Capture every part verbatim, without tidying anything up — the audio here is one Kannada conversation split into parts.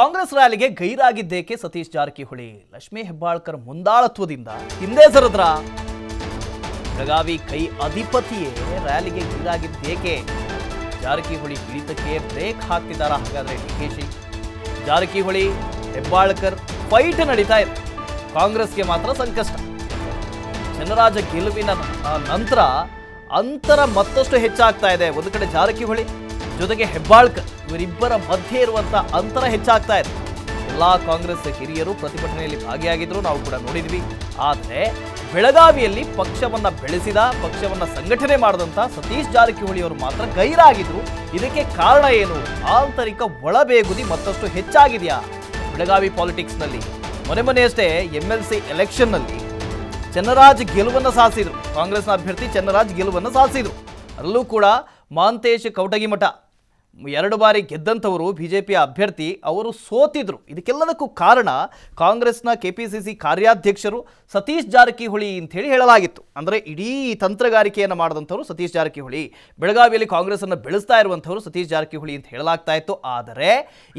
ಕಾಂಗ್ರೆಸ್ ರ್ಯಾಲಿಗೆ ಗೈರಾಗಿದ್ದೇಕೆ ಸತೀಶ್ ಜಾರಕಿಹೊಳಿ ಲಕ್ಷ್ಮಿ ಹೆಬ್ಬಾಳ್ಕರ್ ಮುಂದಾಳತ್ವದಿಂದ ಹಿಂದೆ ಸರದ್ರ ಬೆಳಗಾವಿ ಕೈ ಅಧಿಪತಿಯೇ ರ್ಯಾಲಿಗೆ ಗೈರಾಗಿದ್ದೇಕೆ ಜಾರಕಿಹೊಳಿ ಪೀಡಿತಕ್ಕೆ ಬ್ರೇಕ್ ಹಾಕಿದಾರ ಹಾಗಾದ್ರೆ ಡಿಕೆಶಿ ಜಾರಕಿಹೊಳಿ ಹೆಬ್ಬಾಳ್ಕರ್ ಫೈಟ್ ನಡೀತಾ ಇದೆ ಕಾಂಗ್ರೆಸ್ಗೆ ಮಾತ್ರ ಸಂಕಷ್ಟ ಚನ್ನರಾಜ ಗೆಲುವಿನ ನಂತರ ಅಂತರ ಮತ್ತಷ್ಟು ಹೆಚ್ಚಾಗ್ತಾ ಇದೆ ಒಂದು ಕಡೆ ಜಾರಕಿಹೊಳಿ ಜೊತೆಗೆ ಹೆಬ್ಬಾಳ್ಕರ್ ಇವರಿಬ್ಬರ ಮಧ್ಯೆ ಇರುವಂತ ಅಂತರ ಹೆಚ್ಚಾಗ್ತಾ ಇದೆ ಎಲ್ಲಾ ಕಾಂಗ್ರೆಸ್ ಹಿರಿಯರು ಪ್ರತಿಭಟನೆಯಲ್ಲಿ ಭಾಗಿಯಾಗಿದ್ರು ನಾವು ಕೂಡ ನೋಡಿದ್ವಿ ಆದರೆ ಬೆಳಗಾವಿಯಲ್ಲಿ ಪಕ್ಷವನ್ನ ಬೆಳೆಸಿದ ಪಕ್ಷವನ್ನ ಸಂಘಟನೆ ಮಾಡಿದಂತ ಸತೀಶ್ ಜಾರಕಿಹೊಳಿ ಅವರು ಮಾತ್ರ ಗೈರಾಗಿದ್ರು ಇದಕ್ಕೆ ಕಾರಣ ಏನು ಆಂತರಿಕ ಒಳಬೇಗುದಿ ಮತ್ತಷ್ಟು ಹೆಚ್ಚಾಗಿದೆಯಾ ಬೆಳಗಾವಿ ಪಾಲಿಟಿಕ್ಸ್ ನಲ್ಲಿ ಮೊನ್ನೆ ಮೊನ್ನೆಯಷ್ಟೇ ಎಂ ಎಲ್ ಸಿ ಎಲೆಕ್ಷನ್ ನಲ್ಲಿ ಚನ್ನರಾಜ್ ಗೆಲುವನ್ನು ಸಾಧಿಸಿದ್ರು ಕಾಂಗ್ರೆಸ್ನ ಅಭ್ಯರ್ಥಿ ಚನ್ನರಾಜ್ ಗೆಲುವನ್ನು ಸಾಧಿಸಿದ್ರು ಅಲ್ಲೂ ಕೂಡ ಮಾಂತೇಶ್ ಕೌಟಗಿಮಠ ಎರಡು ಬಾರಿ ಗೆದ್ದಂತವರು ಬಿಜೆಪಿಯ ಅಭ್ಯರ್ಥಿ ಅವರು ಸೋತಿದ್ರು ಇದಕ್ಕೆಲ್ಲದಕ್ಕೂ ಕಾರಣ ಕಾಂಗ್ರೆಸ್ನ ಕೆ ಪಿ ಸಿ ಸಿ ಕಾರ್ಯಾಧ್ಯಕ್ಷರು ಸತೀಶ್ ಜಾರಕಿಹೊಳಿ ಅಂತ ಹೇಳಿ ಹೇಳಲಾಗಿತ್ತು ಅಂದರೆ ಇಡೀ ತಂತ್ರಗಾರಿಕೆಯನ್ನು ಮಾಡಿದಂತವರು ಸತೀಶ್ ಜಾರಕಿಹೊಳಿ ಬೆಳಗಾವಿಯಲ್ಲಿ ಕಾಂಗ್ರೆಸ್ ಅನ್ನು ಬೆಳೆಸ್ತಾ ಇರುವಂತವರು ಸತೀಶ್ ಜಾರಕಿಹೊಳಿ ಅಂತ ಹೇಳಲಾಗ್ತಾ ಇತ್ತು ಆದರೆ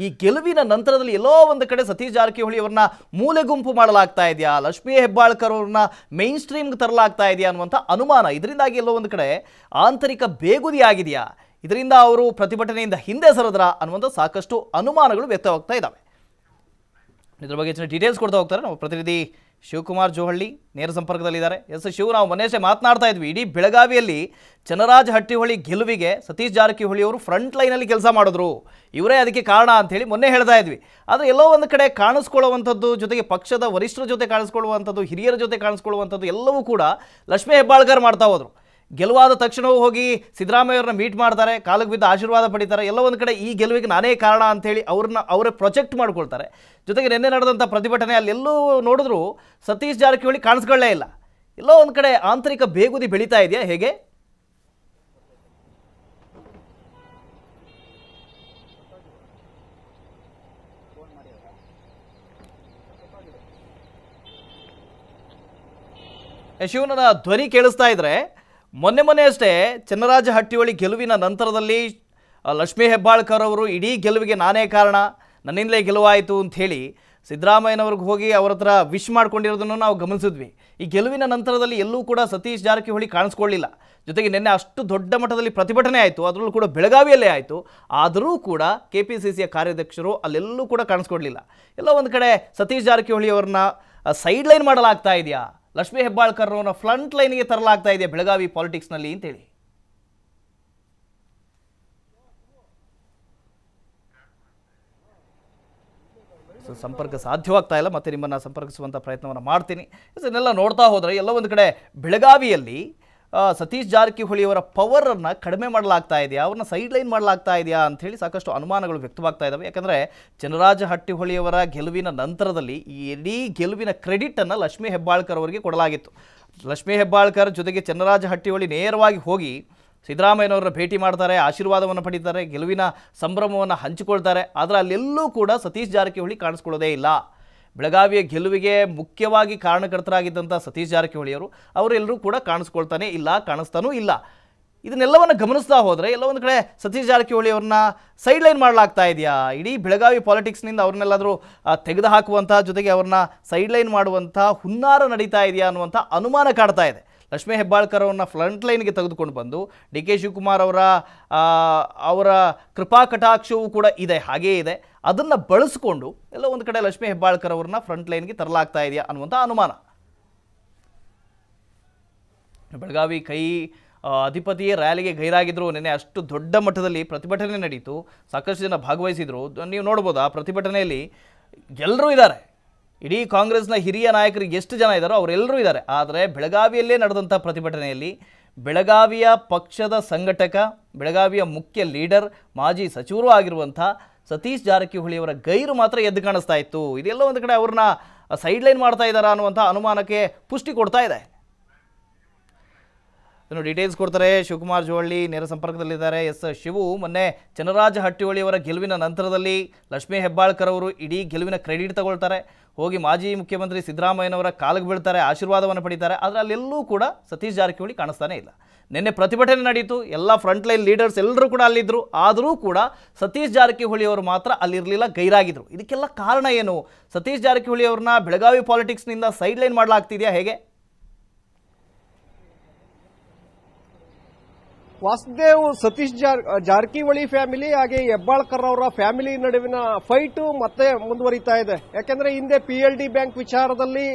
ಈ ಗೆಲುವಿನ ನಂತರದಲ್ಲಿ ಎಲ್ಲೋ ಒಂದು ಕಡೆ ಸತೀಶ್ ಜಾರಕಿಹೊಳಿ ಅವರನ್ನ ಮೂಲೆ ಗುಂಪು ಮಾಡಲಾಗ್ತಾ ಇದೆಯಾ ಲಕ್ಷ್ಮೀ ಹೆಬ್ಬಾಳ್ಕರ್ ಅವರನ್ನ ಮೇನ್ ಸ್ಟ್ರೀಮ್ಗೆ ತರಲಾಗ್ತಾ ಇದೆಯಾ ಅನ್ನುವಂಥ ಅನುಮಾನ ಇದರಿಂದಾಗಿ ಎಲ್ಲೋ ಒಂದು ಕಡೆ ಆಂತರಿಕ ಬೇಗುದಿಯಾಗಿದೆಯಾ ಇದರಿಂದ ಅವರು ಪ್ರತಿಭಟನೆಯಿಂದ ಹಿಂದೆ ಸರದ್ರ ಅನ್ನುವಂಥ ಸಾಕಷ್ಟು ಅನುಮಾನಗಳು ವ್ಯಕ್ತವಾಗ್ತಾ ಇದ್ದಾವೆ ಇದ್ರ ಬಗ್ಗೆ ಹೆಚ್ಚಿನ ಡೀಟೇಲ್ಸ್ ಕೊಡ್ತಾ ಹೋಗ್ತಾರೆ ನಮ್ಮ ಪ್ರತಿನಿಧಿ ಶಿವಕುಮಾರ್ ಜೋಹಳ್ಳಿ ನೇರ ಸಂಪರ್ಕದಲ್ಲಿದ್ದಾರೆ ಎಸ್ ಶಿವ ನಾವು ಮೊನ್ನೆಷ್ಟೇ ಮಾತನಾಡ್ತಾ ಇದ್ವಿ ಇಡೀ ಬೆಳಗಾವಿಯಲ್ಲಿ ಚನ್ನರಾಜ್ ಹಟ್ಟಿಹೊಳಿ ಗೆಲುವಿಗೆ ಸತೀಶ್ ಜಾರಕಿಹೊಳಿ ಅವರು ಫ್ರಂಟ್ ಲೈನಲ್ಲಿ ಕೆಲಸ ಮಾಡಿದ್ರು ಇವರೇ ಅದಕ್ಕೆ ಕಾರಣ ಅಂತೇಳಿ ಮೊನ್ನೆ ಹೇಳ್ತಾ ಇದ್ವಿ ಆದರೆ ಎಲ್ಲೋ ಒಂದು ಕಡೆ ಕಾಣಿಸ್ಕೊಳ್ಳುವಂಥದ್ದು ಜೊತೆಗೆ ಪಕ್ಷದ ವರಿಷ್ಠರ ಜೊತೆ ಕಾಣಿಸ್ಕೊಳ್ಳುವಂಥದ್ದು ಹಿರಿಯರ ಜೊತೆ ಕಾಣಿಸ್ಕೊಳ್ಳುವಂಥದ್ದು ಎಲ್ಲವೂ ಕೂಡ ಲಕ್ಷ್ಮೀ ಹೆಬ್ಬಾಳ್ಕರ್ ಮಾಡ್ತಾ ಹೋದರು ಗೆಲುವಾದ ತಕ್ಷಣವೂ ಹೋಗಿ ಸಿದ್ದರಾಮಯ್ಯ ಅವ್ರನ್ನ ಮೀಟ್ ಮಾಡ್ತಾರೆ ಕಾಲಿಗೆ ಬಿದ್ದು ಆಶೀರ್ವಾದ ಪಡೀತಾರೆ ಎಲ್ಲ ಒಂದು ಕಡೆ ಈ ಗೆಲುವಿಗೆ ನಾನೇ ಕಾರಣ ಅಂತೇಳಿ ಅವ್ರನ್ನ ಅವರೇ ಪ್ರೊಜೆಕ್ಟ್ ಮಾಡ್ಕೊಳ್ತಾರೆ ಜೊತೆಗೆ ನಿನ್ನೆ ನಡೆದಂಥ ಪ್ರತಿಭಟನೆ ಅಲ್ಲೆಲ್ಲೂ ನೋಡಿದ್ರು ಸತೀಶ್ ಜಾರಕಿಹೊಳಿ ಕಾಣಿಸ್ಕೊಳ್ಳೇ ಇಲ್ಲ ಎಲ್ಲೋ ಒಂದು ಕಡೆ ಆಂತರಿಕ ಬೇಗುದಿ ಬೆಳೀತಾ ಇದೆಯಾ ಹೇಗೆ ಶಿವನ ಧ್ವನಿ ಕೇಳಿಸ್ತಾ ಇದ್ರೆ ಮೊನ್ನೆ ಮೊನ್ನೆಯಷ್ಟೇ ಚನ್ನರಾಜ ಹಟ್ಟಿಹೊಳಿ ಗೆಲುವಿನ ನಂತರದಲ್ಲಿ ಲಕ್ಷ್ಮೀ ಹೆಬ್ಬಾಳ್ಕರ್ ಅವರು ಇಡೀ ಗೆಲುವಿಗೆ ನಾನೇ ಕಾರಣ ನನ್ನಿಂದಲೇ ಗೆಲುವಾಯಿತು ಅಂಥೇಳಿ ಸಿದ್ದರಾಮಯ್ಯನವ್ರಿಗೆ ಹೋಗಿ ಅವ್ರ ಹತ್ರ ವಿಶ್ ಮಾಡ್ಕೊಂಡಿರೋದನ್ನು ನಾವು ಗಮನಿಸಿದ್ವಿ ಈ ಗೆಲುವಿನ ನಂತರದಲ್ಲಿ ಎಲ್ಲೂ ಕೂಡ ಸತೀಶ್ ಜಾರಕಿಹೊಳಿ ಕಾಣಿಸ್ಕೊಳ್ಳಿಲ್ಲ ಜೊತೆಗೆ ನಿನ್ನೆ ಅಷ್ಟು ದೊಡ್ಡ ಮಟ್ಟದಲ್ಲಿ ಪ್ರತಿಭಟನೆ ಆಯಿತು ಅದರಲ್ಲೂ ಕೂಡ ಬೆಳಗಾವಿಯಲ್ಲೇ ಆಯಿತು ಆದರೂ ಕೂಡ ಕೆ ಪಿ ಸಿ ಸಿಯ ಕಾರ್ಯಾಧ್ಯಕ್ಷರು ಅಲ್ಲೆಲ್ಲೂ ಕೂಡ ಕಾಣಿಸ್ಕೊಡ್ಲಿಲ್ಲ ಎಲ್ಲ ಒಂದು ಕಡೆ ಸತೀಶ್ ಜಾರಕಿಹೊಳಿ ಅವ್ರನ್ನ ಸೈಡ್ ಲೈನ್ ಮಾಡಲಾಗ್ತಾ ಇದೆಯಾ ಲಕ್ಷ್ಮೀ ಹೆಬ್ಬಾಳ್ಕರ್ ಅವರ ಫ್ರಂಟ್ ಲೈನ್ಗೆ ತರಲಾಗ್ತಾ ಇದೆ ಬೆಳಗಾವಿ ಪಾಲಿಟಿಕ್ಸ್ನಲ್ಲಿ ಅಂತೇಳಿ ಸೊ ಸಂಪರ್ಕ ಸಾಧ್ಯವಾಗ್ತಾ ಇಲ್ಲ ಮತ್ತೆ ನಿಮ್ಮನ್ನು ಸಂಪರ್ಕಿಸುವಂಥ ಪ್ರಯತ್ನವನ್ನು ಮಾಡ್ತೀನಿ ಇದನ್ನೆಲ್ಲ ನೋಡ್ತಾ ಹೋದರೆ ಎಲ್ಲ ಒಂದು ಕಡೆ ಬೆಳಗಾವಿಯಲ್ಲಿ ಸತೀಶ್ ಜಾರಕಿಹೊಳಿ ಅವರ ಪವರನ್ನು ಕಡಿಮೆ ಮಾಡಲಾಗ್ತಾ ಇದೆಯಾ ಅವ್ರನ್ನ ಸೈಡ್ ಲೈನ್ ಮಾಡಲಾಗ್ತಾ ಇದೆಯಾ ಅಂಥೇಳಿ ಸಾಕಷ್ಟು ಅನುಮಾನಗಳು ವ್ಯಕ್ತವಾಗ್ತಾ ಇದ್ದಾವೆ ಯಾಕಂದರೆ ಚನ್ನರಾಜ ಹಟ್ಟಿಹೊಳಿಯವರ ಗೆಲುವಿನ ನಂತರದಲ್ಲಿ ಈ ಇಡೀ ಗೆಲುವಿನ ಕ್ರೆಡಿಟನ್ನು ಲಕ್ಷ್ಮೀ ಹೆಬ್ಬಾಳ್ಕರ್ ಅವರಿಗೆ ಕೊಡಲಾಗಿತ್ತು ಲಕ್ಷ್ಮೀ ಹೆಬ್ಬಾಳ್ಕರ್ ಜೊತೆಗೆ ಚನ್ನರಾಜ ಹಟ್ಟಿಹೊಳಿ ನೇರವಾಗಿ ಹೋಗಿ ಸಿದ್ದರಾಮಯ್ಯನವರನ್ನ ಭೇಟಿ ಮಾಡ್ತಾರೆ ಆಶೀರ್ವಾದವನ್ನು ಪಡೀತಾರೆ ಗೆಲುವಿನ ಸಂಭ್ರಮವನ್ನು ಹಂಚಿಕೊಳ್ತಾರೆ ಆದರೆ ಅಲ್ಲೆಲ್ಲೂ ಕೂಡ ಸತೀಶ್ ಜಾರಕಿಹೊಳಿ ಕಾಣಿಸ್ಕೊಳ್ಳೋದೇ ಇಲ್ಲ ಬೆಳಗಾವಿಯ ಗೆಲುವಿಗೆ ಮುಖ್ಯವಾಗಿ ಕಾರಣಕರ್ತರಾಗಿದ್ದಂಥ ಸತೀಶ್ ಜಾರಕಿಹೊಳಿಯವರು ಅವರೆಲ್ಲರೂ ಕೂಡ ಕಾಣಿಸ್ಕೊಳ್ತಾನೆ ಇಲ್ಲ ಕಾಣಿಸ್ತಾನೂ ಇಲ್ಲ ಇದನ್ನೆಲ್ಲವನ್ನು ಗಮನಿಸ್ತಾ ಹೋದರೆ ಎಲ್ಲ ಒಂದು ಕಡೆ ಸತೀಶ್ ಜಾರಕಿಹೊಳಿ ಅವ್ರನ್ನ ಸೈಡ್ಲೈನ್ ಮಾಡಲಾಗ್ತಾ ಇದೆಯಾ ಇಡೀ ಬೆಳಗಾವಿ ಪಾಲಿಟಿಕ್ಸ್ನಿಂದ ಅವ್ರನ್ನೆಲ್ಲಾದರೂ ತೆಗೆದುಹಾಕುವಂಥ ಜೊತೆಗೆ ಅವ್ರನ್ನ ಸೈಡ್ಲೈನ್ ಮಾಡುವಂಥ ಹುನ್ನಾರ ನಡೀತಾ ಇದೆಯಾ ಅನ್ನುವಂಥ ಅನುಮಾನ ಕಾಡ್ತಾ ಇದೆ ಲಕ್ಷ್ಮೀ ಹೆಬ್ಬಾಳ್ಕರ್ ಅವ್ರನ್ನ ಫ್ರಂಟ್ ಲೈನ್ಗೆ ತೆಗೆದುಕೊಂಡು ಬಂದು ಡಿ ಕೆ ಶಿವಕುಮಾರ್ ಅವರ ಅವರ ಕೃಪಾ ಕಟಾಕ್ಷವೂ ಕೂಡ ಇದೆ ಹಾಗೇ ಇದೆ ಅದನ್ನು ಬಳಸಿಕೊಂಡು ಎಲ್ಲ ಒಂದು ಕಡೆ ಲಕ್ಷ್ಮೀ ಹೆಬ್ಬಾಳ್ಕರ್ ಅವ್ರನ್ನ ಫ್ರಂಟ್ ಲೈನ್ಗೆ ತರಲಾಗ್ತಾ ಇದೆಯಾ ಅನ್ನುವಂಥ ಅನುಮಾನ ಬೆಳಗಾವಿ ಕೈ ಅಧಿಪತಿಯೇ ರ್ಯಾಲಿಗೆ ಗೈರಾಗಿದ್ದರು ನಿನ್ನೆ ಅಷ್ಟು ದೊಡ್ಡ ಮಟ್ಟದಲ್ಲಿ ಪ್ರತಿಭಟನೆ ನಡೀತು ಸಾಕಷ್ಟು ಜನ ಭಾಗವಹಿಸಿದರು ನೀವು ನೋಡ್ಬೋದು ಆ ಪ್ರತಿಭಟನೆಯಲ್ಲಿ ಎಲ್ಲರೂ ಇದ್ದಾರೆ ಇಡೀ ಕಾಂಗ್ರೆಸ್ನ ಹಿರಿಯ ನಾಯಕರು ಎಷ್ಟು ಜನ ಇದ್ದಾರೋ ಅವರೆಲ್ಲರೂ ಇದ್ದಾರೆ ಆದರೆ ಬೆಳಗಾವಿಯಲ್ಲೇ ನಡೆದಂಥ ಪ್ರತಿಭಟನೆಯಲ್ಲಿ ಬೆಳಗಾವಿಯ ಪಕ್ಷದ ಸಂಘಟಕ ಬೆಳಗಾವಿಯ ಮುಖ್ಯ ಲೀಡರ್ ಮಾಜಿ ಸಚಿವರು ಆಗಿರುವಂಥ ಸತೀಶ್ ಜಾರಕಿಹೊಳಿಯವರ ಗೈರು ಮಾತ್ರ ಎದ್ದು ಕಾಣಿಸ್ತಾ ಇತ್ತು ಇದೆಲ್ಲ ಒಂದು ಕಡೆ ಅವ್ರನ್ನ ಸೈಡ್ಲೈನ್ ಮಾಡ್ತಾ ಇದ್ದಾರಾ ಅನ್ನುವಂಥ ಅನುಮಾನಕ್ಕೆ ಪುಷ್ಟಿ ಕೊಡ್ತಾ ಇದೆ डीटेल्स कोड्तारे शिवकुमार जोहळ्ळी नेर संपर्कदल्लिद्दारे एस शिवु मन्ने चन्नराज हट्टिहोळि अवर गेलुविन नंतरदल्लि लक्ष्मी हेब्बाळ्कर् अवरु इडी गेलुविन क्रेडिट तगोळ्तारे होगी माजी मुख्यमंत्री सिद्दरामय्यनवर कालिगे बೀಳ್ತಾರೆ आशीर्वादवन्न पडीतारे आद्रे अल्लेल्लू कूड सतीश जारकिहोळि काणिस्ताने इल्ल निन्ने प्रतिभटने नडेयितु एल्ल फ्रंट लाइन लीडर्स एल्लरू कूड अल्लिद्दरु आदरू कूड सतीश जारकिहोळि अवरु मात्र अल्लिरलिल्ल गैरागिद्रु इदक्केल्ल कारण एनु सतीश जारकिहोळि अवरन्न बेळगावी पॉलिटिक्स निंद सैड लाइन माडलाग्तिदेया हेगे वासुदेव सतीश जार जारकिहोಳಿ फैमिली आगे ಹೆಬ್ಬಾಳ್ಕರ್ ಅವರ फैमिली ನಡುವಿನ ಫೈಟ್ ಮತ್ತೆ ಮುಂದುವರಿತಾ ಇದೆ ಯಾಕೆಂದ್ರೆ ಹಿಂದೆ ಪಿ ಎಲ್ ಡಿ ಬ್ಯಾಂಕ್ ವಿಚಾರದಲ್ಲಿ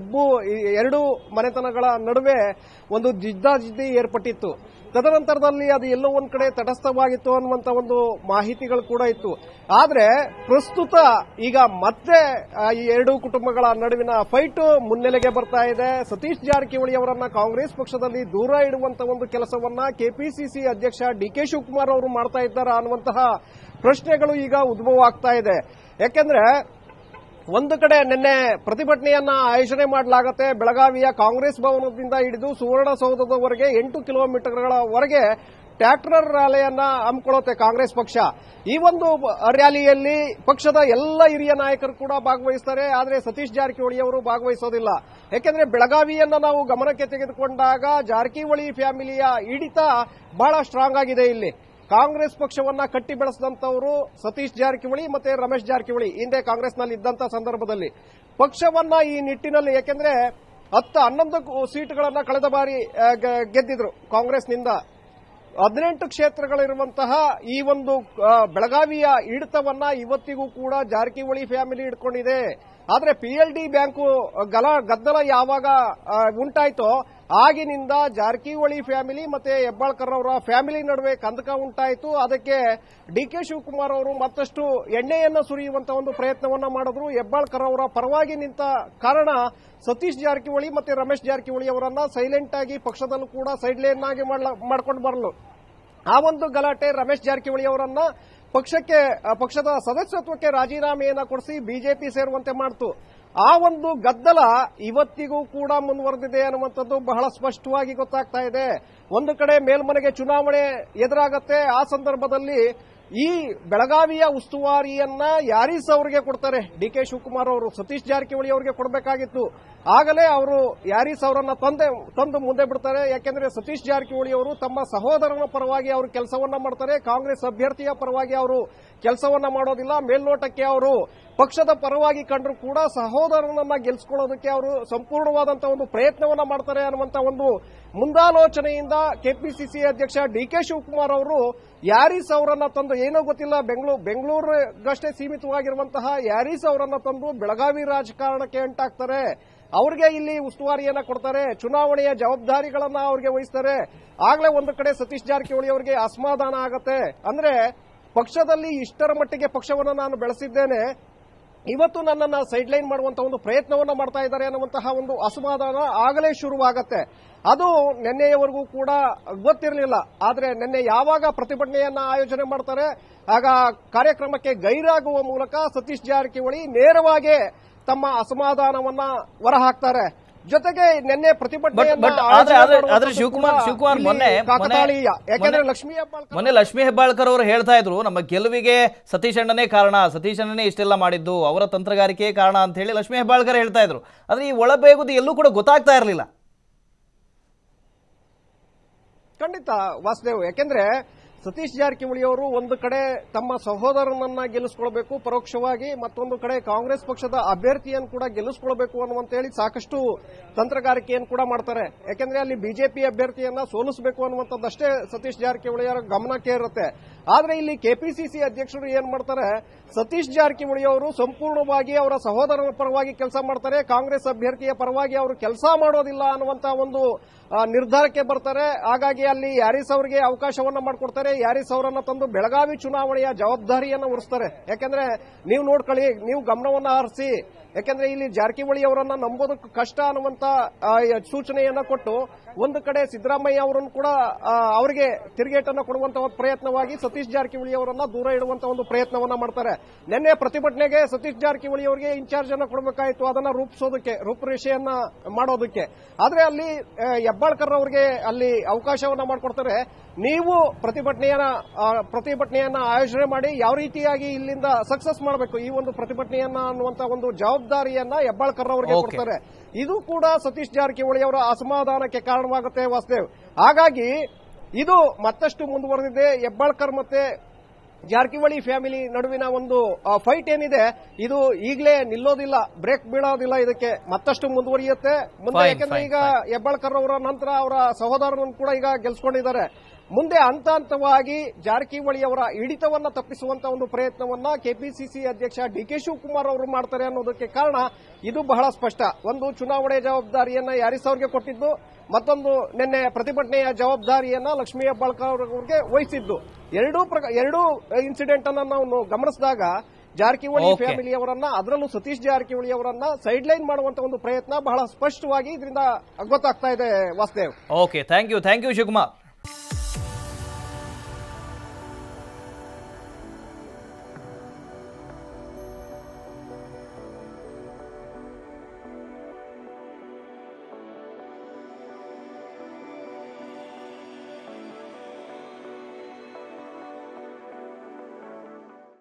ಇಬ್ಬರು ಎರಡು ಮನೆತನಗಳ ನಡುವೆ ಒಂದು ಜಿದ್ದಾಜಿದ್ದಿ ಏರ್ಪಟ್ಟಿತ್ತು ತದನಂತರದಲ್ಲಿ ಅದು ಎಲ್ಲೋ ಒಂದು ಕಡೆ ತಟಸ್ಥವಾಗಿತ್ತು ಅನ್ನುವಂತ ಒಂದು ಮಾಹಿತಿಗಳು ಕೂಡ ಇತ್ತು ಆದರೆ ಪ್ರಸ್ತುತ ಈಗ ಮತ್ತೆ ಈ ಎರಡು ಕುಟುಂಬಗಳ ನಡುವಿನ ಫೈಟ್ ಮುನ್ನೆಲೆಗೆ ಬರ್ತಾ ಇದೆ ಸತೀಶ್ ಜಾರಕಿಹೊಳಿ ಅವರನ್ನು ಕಾಂಗ್ರೆಸ್ ಪಕ್ಷದಲ್ಲಿ ದೂರ ಇಡುವಂತ ಒಂದು ಕೆಲಸವನ್ನ ಕೆ ಪಿ ಸಿ ಸಿ ಅಧ್ಯಕ್ಷ ಡಿ ಕೆ ಶಿವಕುಮಾರ್ ಅವರು ಮಾಡ್ತಾ ಇದ್ದಾರೆ ಅನ್ನುವಂತಹ ಪ್ರಶ್ನೆಗಳು ಈಗ ಉದ್ಭವ ಆಗ್ತಾ ಇದೆ ಯಾಕೆಂದ್ರೆ ಒಂದು ಕಡೆ ನೆನ್ನೆ ಪ್ರತಿಭಟನೆಯನ್ನ ಆಯೋಜನೆ ಮಾಡಲಾಗುತ್ತೆ ಬೆಳಗಾವಿಯ ಕಾಂಗ್ರೆಸ್ ಭವನದಿಂದ ಹಿಡಿದು ಸುವರ್ಣಸೌಧದವರೆಗೆ ಎಂಟು ಕಿಲೋಮೀಟರ್ಗಳ ವರೆಗೆ ಟ್ರ್ಯಾಕ್ಟರ್ ರ್ಯಾಲಿಯನ್ನ ಹಮ್ಮಿಕೊಳ್ಳುತ್ತೆ ಕಾಂಗ್ರೆಸ್ ಪಕ್ಷ ಈ ಒಂದು ರ್ಯಾಲಿಯಲ್ಲಿ ಪಕ್ಷದ ಎಲ್ಲ ಹಿರಿಯ ನಾಯಕರು ಕೂಡ ಭಾಗವಹಿಸುತ್ತಾರೆ ಆದರೆ ಸತೀಶ್ ಜಾರಕಿಹೊಳಿ ಅವರು ಭಾಗವಹಿಸೋದಿಲ್ಲ ಯಾಕೆಂದ್ರೆ ಬೆಳಗಾವಿಯನ್ನು ನಾವು ಗಮನಕ್ಕೆ ತೆಗೆದುಕೊಂಡಾಗ ಜಾರಕಿಹೊಳಿ ಫ್ಯಾಮಿಲಿಯ ಹಿಡಿತ ಬಹಳ ಸ್ಟ್ರಾಂಗ್ ಆಗಿದೆ ಇಲ್ಲಿ ಕಾಂಗ್ರೆಸ್ ಪಕ್ಷವನ್ನ ಕಟ್ಟಿ ಬೆಳೆಸಿದಂತವರು ಸತೀಶ್ ಜಾರಕಿಹೊಳಿ ಮತ್ತೆ ರಮೇಶ್ ಜಾರಕಿಹೊಳಿ ಹಿಂದೆ ಕಾಂಗ್ರೆಸ್ನಲ್ಲಿ ಇದ್ದಂತ ಸಂದರ್ಭದಲ್ಲಿ ಪಕ್ಷವನ್ನ ಈ ನಿಟ್ಟಿನಲ್ಲಿ ಯಾಕೆಂದ್ರೆ ಹತ್ತು ಹನ್ನೊಂದು ಸೀಟ್ಗಳನ್ನ ಕಳೆದ ಬಾರಿ ಗೆದ್ದಿದ್ರು ಕಾಂಗ್ರೆಸ್ನಿಂದ ಹದಿನೆಂಟು ಕ್ಷೇತ್ರಗಳಿರುವಂತಹ ಈ ಒಂದು ಬೆಳಗಾವಿಯ ಹಿಡಿತವನ್ನ ಇವತ್ತಿಗೂ ಕೂಡ ಜಾರಕಿಹೊಳಿ ಫ್ಯಾಮಿಲಿ ಹಿಡ್ಕೊಂಡಿದೆ ಆದರೆ ಪಿ ಎಲ್ ಡಿ ಬ್ಯಾಂಕು ಗದ್ದಲ ಯಾವಾಗ ಉಂಟಾಯಿತೋ ಆಗಿನಿಂದ ಜಾರಕಿಹೊಳಿ ಫ್ಯಾಮಿಲಿ ಮತ್ತೆ ಹೆಬ್ಬಾಳ್ಕರ್ ಅವರ ಫ್ಯಾಮಿಲಿ ನಡುವೆ ಕಂದಕ ಉಂಟಾಯಿತು ಅದಕ್ಕೆ ಡಿ ಕೆ ಶಿವಕುಮಾರ್ ಅವರು ಮತ್ತಷ್ಟು ಎಣ್ಣೆಯನ್ನು ಸುರಿಯುವಂತ ಒಂದು ಪ್ರಯತ್ನವನ್ನ ಮಾಡಿದ್ರು ಹೆಬ್ಬಾಳ್ಕರ್ ಅವರ ಪರವಾಗಿ ನಿಂತ ಕಾರಣ ಸತೀಶ್ ಜಾರಕಿಹೊಳಿ ಮತ್ತೆ ರಮೇಶ್ ಜಾರಕಿಹೊಳಿ ಅವರನ್ನ ಸೈಲೆಂಟ್ ಆಗಿ ಪಕ್ಷದಲ್ಲೂ ಕೂಡ ಸೈಡ್ ಲೈನ್ ಆಗಿ ಮಾಡ್ಕೊಂಡು ಬರಲು ಆ ಒಂದು ಗಲಾಟೆ ರಮೇಶ್ ಜಾರಕಿಹೊಳಿ ಅವರನ್ನ ಪಕ್ಷಕ್ಕೆ ಪಕ್ಷದ ಸದಸ್ಯತ್ವಕ್ಕೆ ರಾಜೀನಾಮೆಯನ್ನು ಕೊಡಿಸಿ ಬಿಜೆಪಿ ಸೇರುವಂತೆ ಮಾಡಿತು ಆ ಒಂದು ಗದ್ದಲ ಇವತ್ತಿಗೂ ಕೂಡ ಮುಂದುವರೆದಿದೆ ಅನ್ನುವಂಥದ್ದು ಬಹಳ ಸ್ಪಷ್ಟವಾಗಿ ಗೊತ್ತಾಗ್ತಾ ಇದೆ ಒಂದು ಕಡೆ ಮೇಲ್ಮನೆಗೆ ಚುನಾವಣೆ ಎದುರಾಗುತ್ತೆ ಆ ಸಂದರ್ಭದಲ್ಲಿ ಈ ಬೆಳಗಾವಿಯ ಉಸ್ತುವಾರಿಯನ್ನ ಯಾರೀಸ್ ಅವರಿಗೆ ಕೊಡ್ತಾರೆ ಡಿ ಕೆ ಶಿವಕುಮಾರ್ ಅವರು ಸತೀಶ್ ಜಾರಕಿಹೊಳಿ ಅವರಿಗೆ ಕೊಡಬೇಕಾಗಿತ್ತು ಆಗಲೇ ಅವರು ಯಾರೀಸ್ ಅವರನ್ನ ತಂದೆ ತಂದು ಮುಂದೆ ಬಿಡ್ತಾರೆ ಯಾಕೆಂದ್ರೆ ಸತೀಶ್ ಜಾರಕಿಹೊಳಿ ಅವರು ತಮ್ಮ ಸಹೋದರನ ಪರವಾಗಿ ಅವರು ಕೆಲಸವನ್ನ ಮಾಡ್ತಾರೆ ಕಾಂಗ್ರೆಸ್ ಅಭ್ಯರ್ಥಿಯ ಪರವಾಗಿ ಅವರು ಕೆಲಸವನ್ನ ಮಾಡೋದಿಲ್ಲ ಮೇಲ್ನೋಟಕ್ಕೆ ಅವರು ಪಕ್ಷದ ಪರವಾಗಿ ಕಂಡರೂ ಕೂಡ ಸಹೋದರನನ್ನ ಗೆಲ್ಲಿಸಿಕೊಳ್ಳೋದಕ್ಕೆ ಅವರು ಸಂಪೂರ್ಣವಾದಂತಹ ಒಂದು ಪ್ರಯತ್ನವನ್ನ ಮಾಡ್ತಾರೆ ಅನ್ನುವಂತ ಒಂದು ಮುಂದಾಲೋಚನೆಯಿಂದ ಕೆ ಪಿ ಸಿ ಸಿ ಅಧ್ಯಕ್ಷ ಡಿ ಕೆ ಶಿವಕುಮಾರ್ ಅವರು ಯಾರೀಸ್ ಅವರನ್ನ ತಂದು ಏನೋ ಗೊತ್ತಿಲ್ಲ ಬೆಂಗಳೂರು ಬೆಂಗಳೂರಿಗಷ್ಟೇ ಸೀಮಿತವಾಗಿರುವಂತಹ ಯಾರೀಸ್ ಅವರನ್ನ ತಂದು ಬೆಳಗಾವಿ ರಾಜಕಾರಣಕ್ಕೆ ಅಂಟಾಕ್ತಾರೆ ಅವರಿಗೆ ಇಲ್ಲಿ ಉಸ್ತುವಾರಿಯನ್ನ ಕೊಡ್ತಾರೆ ಚುನಾವಣೆಯ ಜವಾಬ್ದಾರಿಗಳನ್ನ ಅವರಿಗೆ ವಹಿಸ್ತಾರೆ ಆಗ್ಲೇ ಒಂದು ಕಡೆ ಸತೀಶ್ ಜಾರಕಿಹೊಳಿ ಅವರಿಗೆ ಅಸಮಾಧಾನ ಆಗುತ್ತೆ ಅಂದ್ರೆ ಪಕ್ಷದಲ್ಲಿ ಇಷ್ಟರ ಮಟ್ಟಿಗೆ ಪಕ್ಷವನ್ನು ನಾನು ಬೆಳೆಸಿದ್ದೇನೆ ಇವತ್ತು ನನ್ನನ್ನ ಸೈಡ್ ಲೈನ್ ಮಾಡುವಂತ ಒಂದು ಪ್ರಯತ್ನವನ್ನ ಮಾಡ್ತಾ ಇದ್ದಾರೆ ಅನ್ನುವಂತಹ ಒಂದು ಅಸಮಾಧಾನ ಆಗಲೇ ಶುರುವಾಗುತ್ತೆ ಅದು ನಿನ್ನೆಯವರೆಗೂ ಕೂಡ ಗೊತ್ತಿರಲಿಲ್ಲ ಆದರೆ ನಿನ್ನೆ ಯಾವಾಗ ಪ್ರತಿಭಟನೆಯನ್ನ ಆಯೋಜನೆ ಮಾಡ್ತಾರೆ ಆಗ ಕಾರ್ಯಕ್ರಮಕ್ಕೆ ಗೈರಾಗುವ ಮೂಲಕ ಸತೀಶ್ ಜಾರಕಿಹೊಳಿ ನೇರವಾಗಿ ತಮ್ಮ ಅಸಮಾಧಾನವನ್ನ ಹೊರಹಾಕ್ತಾರೆ ಜೊತೆಗೆ ನಿನ್ನೆ ಪ್ರತಿಭಟನೆ ಶಿವಕುಮಾರ್ ಶಿವಕುಮಾರ್ ಮೊನ್ನೆ ಯಾಕೆಂದ್ರೆ ಲಕ್ಷ್ಮೀ ಹೆಬ್ಬಾಳ್ಕರ್ ಮೊನ್ನೆ ಲಕ್ಷ್ಮೀ ಹೆಬ್ಬಾಳ್ಕರ್ ಅವರು ಹೇಳ್ತಾ ಇದ್ರು ನಮ್ಮ ಗೆಲುವಿಗೆ ಸತೀಶ್ ಅಣ್ಣನೇ ಕಾರಣ ಸತೀಶ್ ಅಣ್ಣನೇ ಇಷ್ಟೆಲ್ಲ ಮಾಡಿದ್ದು ಅವರ ತಂತ್ರಗಾರಿಕೆ ಕಾರಣ ಅಂತ ಹೇಳಿ ಲಕ್ಷ್ಮೀ ಹೆಬ್ಬಾಳ್ಕರ್ ಹೇಳ್ತಾ ಇದ್ರು ಆದ್ರೆ ಈ ಒಳಬೇಗುದು ಎಲ್ಲೂ ಕೂಡ ಗೊತ್ತಾಗ್ತಾ ಇರಲಿಲ್ಲ ಖಂಡಿತ ವಾಸುದೇವ್ ಯಾಕೆಂದ್ರೆ ಸತೀಶ್ ಜಾರಕಿಹೊಳಿ ಅವರು ಒಂದು ಕಡೆ ತಮ್ಮ ಸಹೋದರನನ್ನ ಗೆಲ್ಲಿಸಿಕೊಳ್ಳಬೇಕು ಪರೋಕ್ಷವಾಗಿ ಮತ್ತೊಂದು ಕಡೆ ಕಾಂಗ್ರೆಸ್ ಪಕ್ಷದ ಅಭ್ಯರ್ಥಿಯನ್ನು ಕೂಡ ಗೆಲ್ಲಿಸಿಕೊಳ್ಳಬೇಕು ಅನ್ನುವಂತ ಹೇಳಿ ಸಾಕಷ್ಟು ತಂತ್ರಗಾರಿಕೆಯನ್ನು ಕೂಡ ಮಾಡ್ತಾರೆ ಯಾಕೆಂದ್ರೆ ಅಲ್ಲಿ ಬಿಜೆಪಿ ಅಭ್ಯರ್ಥಿಯನ್ನ ಸೋಲಿಸಬೇಕು ಅನ್ನುವಂಥದ್ದಷ್ಟೇ ಸತೀಶ್ ಜಾರಕಿಹೊಳಿ ಅವರ ಗಮನಕ್ಕೆ ಇರುತ್ತೆ ಆದ್ರೆ ಇಲ್ಲಿ ಕೆ ಪಿ ಸಿ ಸಿ ಅಧ್ಯಕ್ಷರು ಏನ್ ಮಾಡ್ತಾರೆ ಸತೀಶ್ ಜಾರಕಿಹೊಳಿ ಅವರು ಸಂಪೂರ್ಣವಾಗಿ ಅವರ ಸಹೋದರರ ಪರವಾಗಿ ಕೆಲಸ ಮಾಡ್ತಾರೆ ಕಾಂಗ್ರೆಸ್ ಅಭ್ಯರ್ಥಿಯ ಪರವಾಗಿ ಅವರು ಕೆಲಸ ಮಾಡೋದಿಲ್ಲ ಅನ್ನುವಂತ ಒಂದು ನಿರ್ಧಾರಕ್ಕೆ ಬರ್ತಾರೆ ಹಾಗಾಗಿ ಅಲ್ಲಿ ಯಾರೀಸ್ ಅವರಿಗೆ ಅವಕಾಶವನ್ನ ಮಾಡಿಕೊಡ್ತಾರೆ ಯಾರೀಸ್ ಅವರನ್ನ ತಂದು ಬೆಳಗಾವಿ ಚುನಾವಣೆಯ ಜವಾಬ್ದಾರಿಯನ್ನು ಹೊರಿಸ್ತಾರೆ ಯಾಕೆಂದ್ರೆ ನೀವು ನೋಡ್ಕೊಳ್ಳಿ ನೀವು ಗಮನವನ್ನ ಹರಿಸಿ ಯಾಕಂದ್ರೆ ಇಲ್ಲಿ ಜಾರಕಿಹೊಳಿ ಅವರನ್ನು ನಂಬೋದಕ್ಕೆ ಕಷ್ಟ ಅನ್ನುವಂತ ಸೂಚನೆಯನ್ನ ಕೊಟ್ಟು ಒಂದು ಕಡೆ ಸಿದ್ದರಾಮಯ್ಯ ಅವರನ್ನು ಕೂಡ ಅವರಿಗೆ ತಿರುಗೇಟನ್ನ ಕೊಡುವಂತ ಪ್ರಯತ್ನವಾಗಿ ಸತೀಶ್ ಜಾರಕಿಹೊಳಿ ಅವರನ್ನು ದೂರ ಇಡುವಂತ ಒಂದು ಪ್ರಯತ್ನವನ್ನ ಮಾಡ್ತಾರೆ. ನಿನ್ನೆ ಪ್ರತಿಭಟನೆಗೆ ಸತೀಶ್ ಜಾರಕಿಹೊಳಿ ಅವರಿಗೆ ಇನ್ಚಾರ್ಜ್ ಅನ್ನು ಕೊಡಬೇಕಾಯಿತು, ಅದನ್ನ ರೂಪಿಸೋದಕ್ಕೆ, ರೂಪರೇಷೆಯನ್ನ ಮಾಡೋದಕ್ಕೆ. ಆದ್ರೆ ಅಲ್ಲಿ ಹೆಬ್ಬಾಳ್ಕರ್ ಅವರಿಗೆ ಅಲ್ಲಿ ಅವಕಾಶವನ್ನ ಮಾಡಿಕೊಡ್ತಾರೆ. ನೀವು ಪ್ರತಿಭಟನೆಯನ್ನ ಪ್ರತಿಭಟನೆಯನ್ನ ಆಯೋಜನೆ ಮಾಡಿ ಯಾವ ರೀತಿಯಾಗಿ ಇಲ್ಲಿಂದ ಸಕ್ಸಸ್ ಮಾಡಬೇಕು, ಈ ಒಂದು ಪ್ರತಿಭಟನೆಯನ್ನ ಅನ್ನುವಂತ ಒಂದು ಜವಾಬ್ದಾರಿಯನ್ನ ಹೆಬ್ಬಾಳ್ಕರ್ ಅವರಿಗೆ ಕೊಡ್ತಾರೆ. ಇದು ಕೂಡ ಸತೀಶ್ ಜಾರಕಿಹೊಳಿ ಅವರ ಅಸಮಾಧಾನಕ್ಕೆ ಕಾರಣವಾಗುತ್ತೆ ವಾಸುದೇವ್. ಹಾಗಾಗಿ ಇದು ಮತ್ತಷ್ಟು ಮುಂದುವರೆದಿದೆ. ಹೆಬ್ಬಾಳ್ಕರ್ ಮತ್ತೆ ಜಾರಕಿಹೊಳಿ ಫ್ಯಾಮಿಲಿ ನಡುವಿನ ಒಂದು ಫೈಟ್ ಏನಿದೆ ಇದು ಈಗಲೇ ನಿಲ್ಲೋದಿಲ್ಲ, ಬ್ರೇಕ್ ಬೀಳೋದಿಲ್ಲ, ಇದಕ್ಕೆ ಮತ್ತಷ್ಟು ಮುಂದುವರಿಯುತ್ತೆ ಮುಂದೆ. ಯಾಕಂದ್ರೆ ಈಗ ಹೆಬ್ಬಾಳ್ಕರ್ ಅವರ ನಂತರ ಅವರ ಸಹೋದರರನ್ನು ಕೂಡ ಈಗ ಗೆಲ್ಸ್ಕೊಂಡಿದ್ದಾರೆ. ಮುಂದೆ ಹಂತ ಹಂತವಾಗಿ ಜಾರಕಿಹೊಳಿ ಅವರ ಹಿಡಿತವನ್ನ ತಪ್ಪಿಸುವಂತ ಒಂದು ಪ್ರಯತ್ನವನ್ನ ಕೆಪಿಸಿಸಿ ಅಧ್ಯಕ್ಷ ಡಿ ಕೆ ಶಿವಕುಮಾರ್ ಅವರು ಮಾಡ್ತಾರೆ ಅನ್ನೋದಕ್ಕೆ ಕಾರಣ ಇದು ಬಹಳ ಸ್ಪಷ್ಟ. ಒಂದು ಚುನಾವಣೆ ಜವಾಬ್ದಾರಿಯನ್ನ ಯಾರಿಸ್ ಅವರಿಗೆ ಕೊಟ್ಟಿದ್ದು, ಮತ್ತೊಂದು ನಿನ್ನೆ ಪ್ರತಿಭಟನೆಯ ಜವಾಬ್ದಾರಿಯನ್ನ ಲಕ್ಷ್ಮೀ ಹೆಬ್ಬಾಳ್ಕರ್ ಅವರಿಗೆ ವಹಿಸಿದ್ದು. ಎರಡೂ ಎರಡೂ ಇನ್ಸಿಡೆಂಟ್ ಅನ್ನ ನಾವು ಗಮನಿಸಿದಾಗ ಜಾರಕಿಹೊಳಿ ಫ್ಯಾಮಿಲಿ ಅವರನ್ನ, ಅದರಲ್ಲೂ ಸತೀಶ್ ಜಾರಕಿಹೊಳಿ ಅವರನ್ನ ಸೈಡ್ ಲೈನ್ ಮಾಡುವಂತ ಒಂದು ಪ್ರಯತ್ನ ಬಹಳ ಸ್ಪಷ್ಟವಾಗಿ ಇದರಿಂದ ಗೊತ್ತಾಗ್ತಾ ಇದೆ Vasudev. Okay, thank you thank you Shivakumar.